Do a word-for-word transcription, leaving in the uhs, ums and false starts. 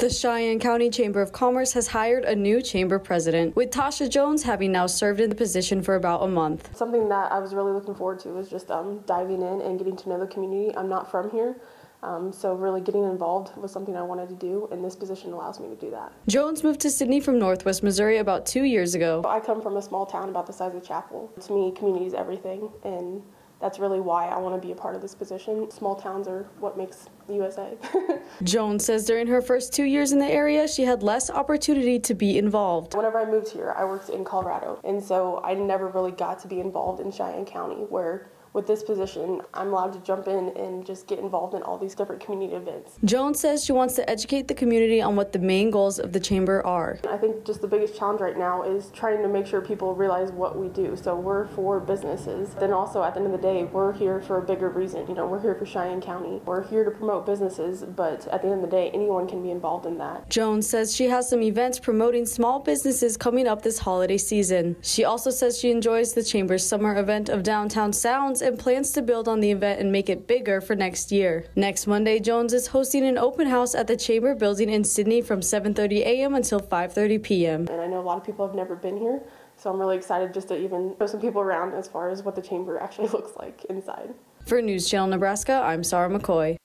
The Cheyenne County Chamber of Commerce has hired a new chamber president, with Toshia Jones having now served in the position for about a month. Something that I was really looking forward to was just um, diving in and getting to know the community. I'm not from here, um, so really getting involved was something I wanted to do, and this position allows me to do that. Jones moved to Sidney from Northwest Missouri about two years ago. I come from a small town about the size of Chapel. To me, community is everything, and that's really why I want to be a part of this position. Small towns are what makes the U S A. Jones says during her first two years in the area, she had less opportunity to be involved. Whenever I moved here, I worked in Colorado, and so I never really got to be involved in Cheyenne County, where with this position, I'm allowed to jump in and just get involved in all these different community events. Jones says she wants to educate the community on what the main goals of the chamber are. I think just the biggest challenge right now is trying to make sure people realize what we do. So we're for businesses. Then also at the end of the day, we're here for a bigger reason. You know, we're here for Cheyenne County. We're here to promote businesses, but at the end of the day, anyone can be involved in that. Jones says she has some events promoting small businesses coming up this holiday season. She also says she enjoys the chamber's summer event of Downtown Sounds and plans to build on the event and make it bigger for next year. Next Monday, Jones is hosting an open house at the Chamber Building in Sidney from seven thirty a m until five thirty p m And I know a lot of people have never been here, so I'm really excited just to even show some people around as far as what the chamber actually looks like inside. For News Channel Nebraska, I'm Sarah McCoy.